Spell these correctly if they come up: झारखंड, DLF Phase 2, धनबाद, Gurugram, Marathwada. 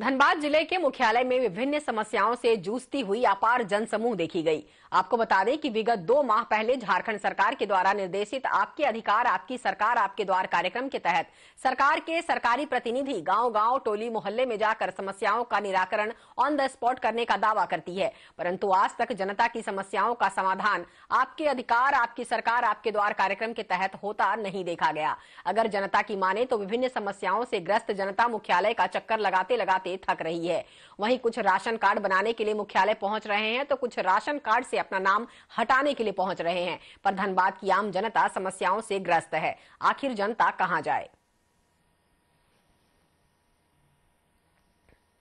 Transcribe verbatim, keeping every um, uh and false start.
धनबाद जिले के मुख्यालय में विभिन्न समस्याओं से जूझती हुई अपार जनसमूह देखी गई। आपको बता दें कि विगत दो माह पहले झारखंड सरकार के द्वारा निर्देशित आपके अधिकार आपकी सरकार आपके द्वार कार्यक्रम के तहत सरकार के सरकारी प्रतिनिधि गांव-गांव टोली मोहल्ले में जाकर समस्याओं का निराकरण ऑन द स्पॉट करने का दावा करती है, परंतु आज तक जनता की समस्याओं का समाधान आपके अधिकार आपकी सरकार आपके द्वार कार्यक्रम के तहत होता नहीं देखा गया। अगर जनता की माने तो विभिन्न समस्याओं से ग्रस्त जनता मुख्यालय का चक्कर लगाते लगाते थक रही है। वहीं कुछ राशन कार्ड बनाने के लिए मुख्यालय पहुंच रहे हैं तो कुछ राशन कार्ड से अपना नाम हटाने के लिए पहुंच रहे हैं, पर धनबाद की आम जनता समस्याओं से ग्रस्त है। आखिर जनता कहां जाए।